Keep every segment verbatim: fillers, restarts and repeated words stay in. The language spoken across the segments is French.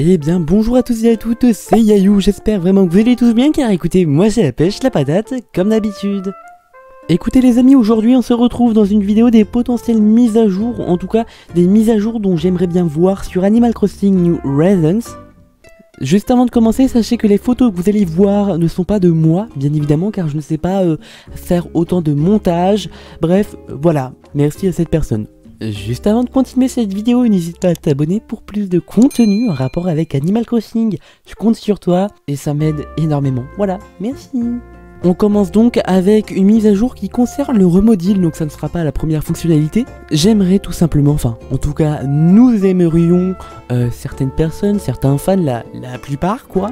Et eh bien bonjour à tous et à toutes, c'est Yayou, j'espère vraiment que vous allez tous bien car écoutez, moi c'est la pêche, la patate, comme d'habitude. Écoutez les amis, aujourd'hui on se retrouve dans une vidéo des potentielles mises à jour, en tout cas des mises à jour dont j'aimerais bien voir sur Animal Crossing New Horizons. Juste avant de commencer, sachez que les photos que vous allez voir ne sont pas de moi, bien évidemment, car je ne sais pas euh, faire autant de montage, bref, voilà, merci à cette personne. Juste avant de continuer cette vidéo, n'hésite pas à t'abonner pour plus de contenu en rapport avec Animal Crossing. Je compte sur toi et ça m'aide énormément. Voilà, merci. On commence donc avec une mise à jour qui concerne le remodel, donc ça ne sera pas la première fonctionnalité. J'aimerais tout simplement, enfin, en tout cas, nous aimerions, euh, certaines personnes, certains fans, la, la plupart quoi,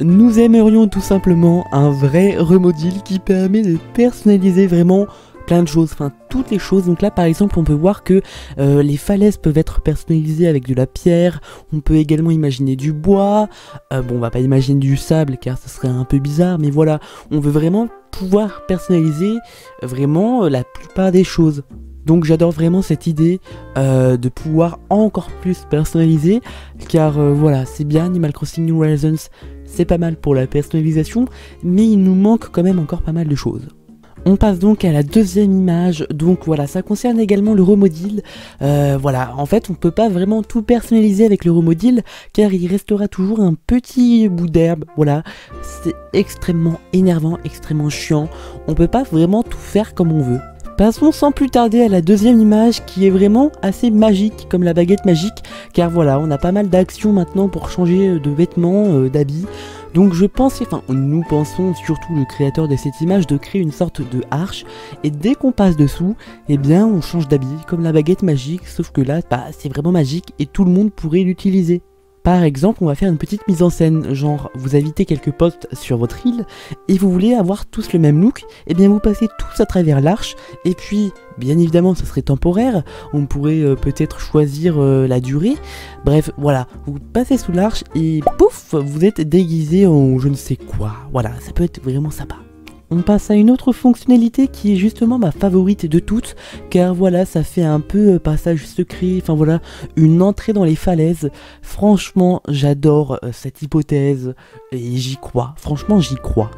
nous aimerions tout simplement un vrai remodel qui permet de personnaliser vraiment plein de choses, enfin toutes les choses. Donc là par exemple on peut voir que euh, les falaises peuvent être personnalisées avec de la pierre, on peut également imaginer du bois, euh, bon on va pas imaginer du sable car ça serait un peu bizarre, mais voilà, on veut vraiment pouvoir personnaliser vraiment euh, la plupart des choses. Donc j'adore vraiment cette idée euh, de pouvoir encore plus personnaliser, car euh, voilà, c'est bien Animal Crossing New Horizons, c'est pas mal pour la personnalisation, mais il nous manque quand même encore pas mal de choses. On passe donc à la deuxième image, donc voilà, ça concerne également le remodel, euh, voilà, en fait on peut pas vraiment tout personnaliser avec le remodel, car il restera toujours un petit bout d'herbe, voilà, c'est extrêmement énervant, extrêmement chiant, on peut pas vraiment tout faire comme on veut. Passons sans plus tarder à la deuxième image qui est vraiment assez magique, comme la baguette magique, car voilà, on a pas mal d'actions maintenant pour changer de vêtements, euh, d'habits. Donc je pensais, enfin nous pensons, surtout le créateur de cette image, de créer une sorte de arche, et dès qu'on passe dessous, eh bien on change d'habit, comme la baguette magique, sauf que là, bah, c'est vraiment magique et tout le monde pourrait l'utiliser. Par exemple, on va faire une petite mise en scène, genre vous invitez quelques potes sur votre île et vous voulez avoir tous le même look, et bien vous passez tous à travers l'arche, et puis bien évidemment ça serait temporaire, on pourrait euh, peut-être choisir euh, la durée, bref voilà, vous passez sous l'arche et pouf, vous êtes déguisé en je ne sais quoi, voilà, ça peut être vraiment sympa. On passe à une autre fonctionnalité qui est justement ma favorite de toutes, car voilà, ça fait un peu passage secret, enfin voilà, une entrée dans les falaises. Franchement, j'adore cette hypothèse et j'y crois, franchement j'y crois.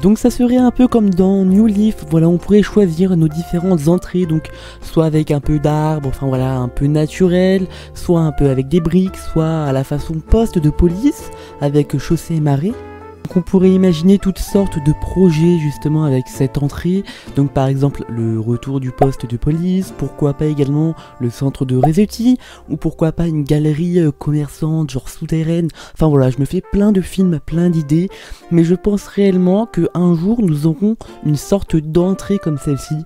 Donc ça serait un peu comme dans New Leaf, voilà, on pourrait choisir nos différentes entrées, donc soit avec un peu d'arbres, enfin voilà, un peu naturel, soit un peu avec des briques, soit à la façon poste de police, avec chaussée et marée. Donc on pourrait imaginer toutes sortes de projets justement avec cette entrée, donc par exemple le retour du poste de police, pourquoi pas également le centre de Rézetti, ou pourquoi pas une galerie euh, commerçante genre souterraine, enfin voilà, je me fais plein de films, plein d'idées, mais je pense réellement qu'un jour nous aurons une sorte d'entrée comme celle-ci,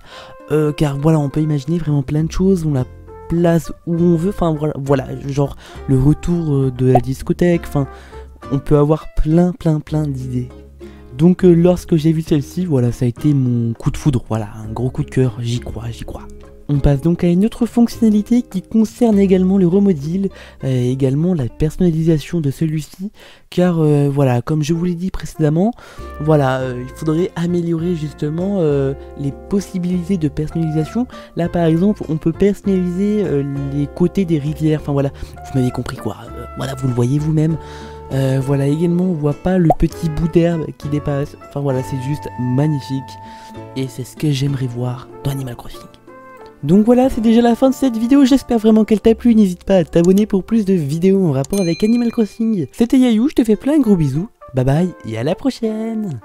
euh, car voilà, on peut imaginer vraiment plein de choses, on l'a place où on veut, enfin voilà, voilà, genre le retour de la discothèque, enfin... On peut avoir plein plein plein d'idées. Donc euh, lorsque j'ai vu celle-ci, voilà, ça a été mon coup de foudre, voilà, un gros coup de cœur, j'y crois, j'y crois. On passe donc à une autre fonctionnalité qui concerne également le remodel, et également la personnalisation de celui-ci, car euh, voilà, comme je vous l'ai dit précédemment, voilà, euh, il faudrait améliorer justement euh, les possibilités de personnalisation. Là par exemple, on peut personnaliser euh, les côtés des rivières, enfin voilà, vous m'avez compris quoi, euh, voilà, vous le voyez vous-même. Euh, voilà, également on voit pas le petit bout d'herbe qui dépasse, enfin voilà, c'est juste magnifique et c'est ce que j'aimerais voir dans Animal Crossing. Donc voilà, c'est déjà la fin de cette vidéo, j'espère vraiment qu'elle t'a plu, n'hésite pas à t'abonner pour plus de vidéos en rapport avec Animal Crossing. C'était Yayou, je te fais plein de gros bisous, bye bye et à la prochaine.